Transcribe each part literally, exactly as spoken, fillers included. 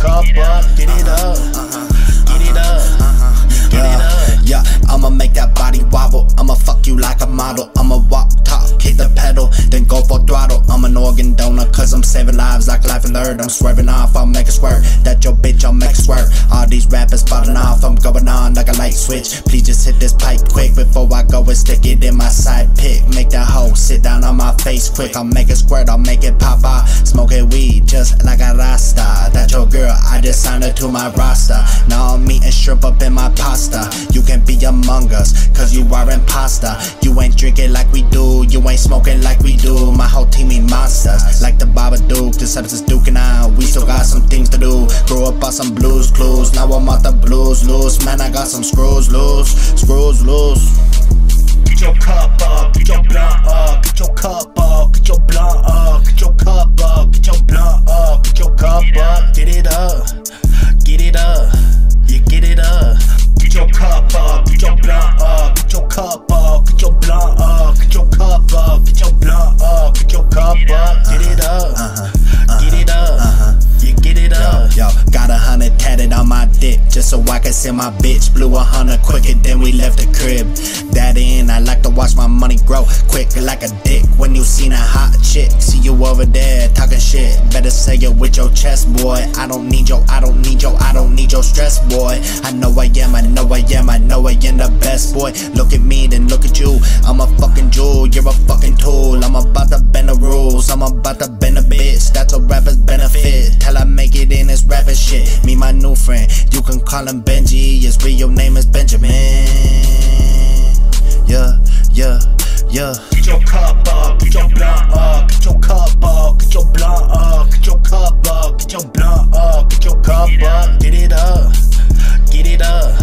cup up, get it up, get it up, get it up. Yeah, I'ma make that body wobble, I'ma fuck you like a model. I'ma walk, talk, hit the pedal, then go for throttle. I'm an organ donor, cause I'm saving lives like life and alert. I'm swerving off, I'll make a swerve, that your bitch, I'll make a swerve. All these rappers falling off, I'm going on like a light switch. Please just hit this pipe quick, before I go and stick it in my side pick. Make that hoe sit down on my face quick, I'll make it squirt, I'll make it pop out. Smoking weed just like a Rasta, that your girl, I just signed her to my roster. Now I'm eating shrimp up in my pasta, you can be among us, cause you are imposter. You ain't drinking like we do, you ain't smoking like we do. My whole team eat monsters, like the Babadook, the substance Duke and I, we still got some things to do. Grew up on some Blues Clues, now I'm out the blues loose. Man, I got some screws loose, screws loose. Get your cup up, get your blunt up, get your cup up, get your blunt up, get your cup up, get your blunt up, get your cup up, get it up, get it up, you get it up. Get your cup up, get your blunt up, get your cup up, get your blunt up, get your cup up, get your blunt up, get your cup up, get it up, get it up, you get it up. Yo, got a hundred tatted on my dick, just so I can send my bitch. Blew a hundred quicker than we left the crib. That in, I like to watch my money grow quick like a dick. When you seen a hot chick, see you over there talking shit, better say it with your chest, boy. I don't need your, I don't need your, I don't need your stress, boy. I know I am, I know I am, I know I am the best, boy. Look at me, then look at you. I'm a fucking jewel, you're a fucking tool. I'm about to bend the rules, I'm about to bend a bitch. That's a rapper's benefit, till I make it in this rapping shit. Me, my new friend, you can call him Benji, his real name is Benjamin. Yeah, yeah, yeah. Get your cup up, get your blunt up, get your cup up, get your blunt up, get your cup up, get your blunt up, get your cup up, get it up, get it up,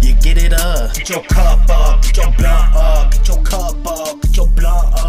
you get it up. Get your cup up, get your blunt up, get your cup up, get your blunt up.